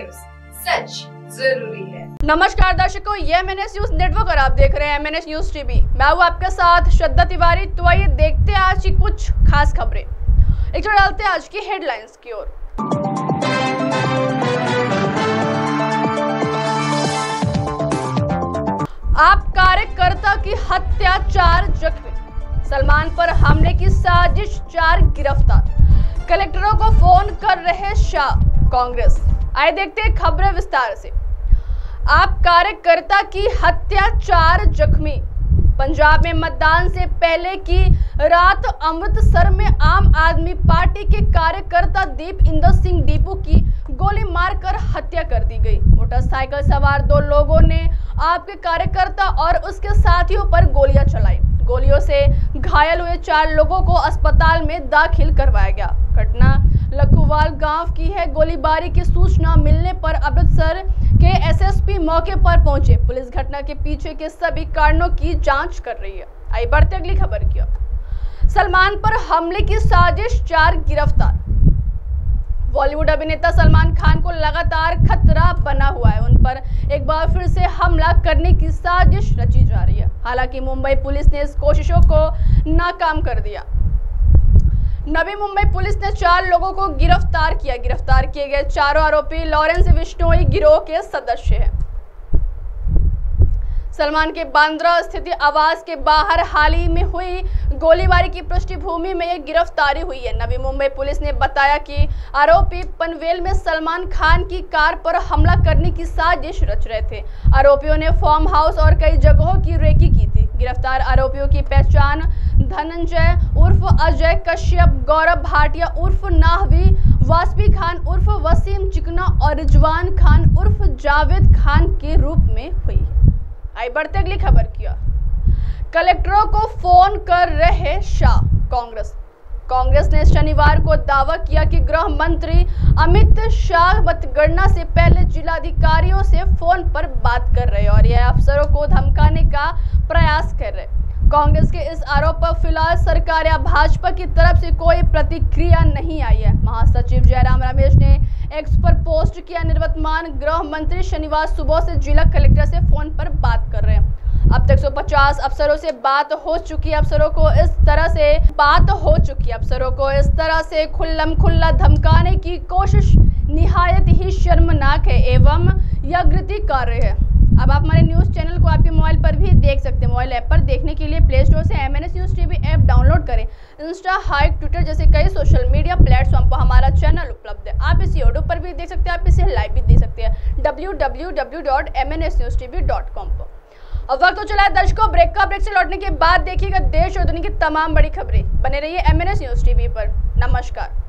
News सच जरूरी है। नमस्कार दर्शकों, ये MNS न्यूज़ नेटवर्क और आप देख रहे हैं MNS न्यूज़ टीवी। मैं हूँ आपके साथ श्रद्धा तिवारी। तो आइए देखते हैं आज की कुछ खास खबरें। एक जो डालते हैं आज की हेडलाइंस की ओर। आप कार्यकर्ता की हत्या, 4 जख्मी, सलमान पर हमले की साजिश, 4 गिरफ्तार, कलेक्टरों को फोन कर रहे शाह, कांग्रेस। आइए देखते हैं खबरें विस्तार से। आप कार्यकर्ता की हत्या, 4 जख्मी। पंजाब में मतदान से पहले की रात अमृतसर में आम आदमी पार्टी के कार्यकर्ता दीप इंदर सिंह डीपू की गोली मारकर हत्या कर दी गई। मोटरसाइकिल सवार 2 लोगों ने आपके कार्यकर्ता और उसके साथियों पर गोलियां चलाई। गोलियों से घायल हुए 4 लोगों को अस्पताल में दाखिल करवाया गया। घटना लक्कुवाल गांव की है। गोलीबारी की सूचना मिलने पर अमृतसर के SSP मौके पर पहुंचे। पुलिस घटना के पीछे के सभी कारणों की जांच कर रही है। आई बढ़ते अगली खबर की ओर। सलमान पर हमले की साजिश, 4 गिरफ्तार। बॉलीवुड अभिनेता सलमान खान को लगातार खतरा बना हुआ है। उन पर एक बार फिर से हमला करने की साजिश रची जा रही है। हालांकि मुंबई पुलिस ने इस कोशिशों को नाकाम कर दिया। नवी मुंबई पुलिस ने 4 लोगों को गिरफ्तार किया। गिरफ्तार किए गए 4 आरोपी लॉरेंस बिश्नोई गिरोह के सदस्य हैं। सलमान के बांद्रा स्थित आवास के बाहर हाल ही में हुई गोलीबारी की पृष्ठभूमि में यह गिरफ्तारी हुई है। नवी मुंबई पुलिस ने बताया कि आरोपी पनवेल में सलमान खान की कार पर हमला करने की साजिश रच रहे थे। आरोपियों ने फार्म हाउस और कई जगहों की रेकी की थी। गिरफ्तार आरोपियों की पहचान धनंजय उर्फ अजय कश्यप, गौरव भाटिया उर्फ नाहवी, वासिम खान उर्फ वसीम चिकना और रिजवान खान उर्फ जावेद खान के रूप में हुई। आई बढ़ते अगली खबर की ओर। कलेक्टरों को फोन कर रहे शाह, कांग्रेस। कांग्रेस ने शनिवार को दावा किया कि गृह मंत्री अमित शाह मतगणना से पहले जिलाधिकारियों से फोन पर बात कर रहे हैं और यह अफसरों को धमकाने का प्रयास कर रहे हैं। कांग्रेस के इस आरोप पर फिलहाल सरकार या भाजपा की तरफ से कोई प्रतिक्रिया नहीं आई है। महासचिव जयराम रमेश ने एक्स पर पोस्ट किया, निवर्तमान गृह मंत्री शनिवार सुबह से जिला कलेक्टर से फोन पर बात कर रहे हैं। अब तक 150 अफसरों से बात हो चुकी है। अफसरों को इस तरह से खुल्लम खुल्ला धमकाने की कोशिश निहायत ही शर्मनाक है एवं यकृति कार्य है। अब आप हमारे न्यूज़ चैनल को आपके मोबाइल पर भी देख सकते हैं। मोबाइल ऐप पर देखने के लिए प्ले स्टोर से MNS news TV app download करें। इंस्टा, हाइक, ट्विटर जैसे कई सोशल मीडिया प्लेटफॉर्म पर हमारा चैनल उपलब्ध है। आप इसे यूट्यूब पर भी देख सकते हैं, आप इसे लाइव भी देख सकते हैं www.mnsnewstv.com पर। अब वक्त तो चला है दर्शकों ब्रेक का। ब्रेक से लौटने के बाद देखिएगा देश और दुनिया की तमाम बड़ी खबरें। बने रहिए MNS न्यूज़ टीवी पर। नमस्कार।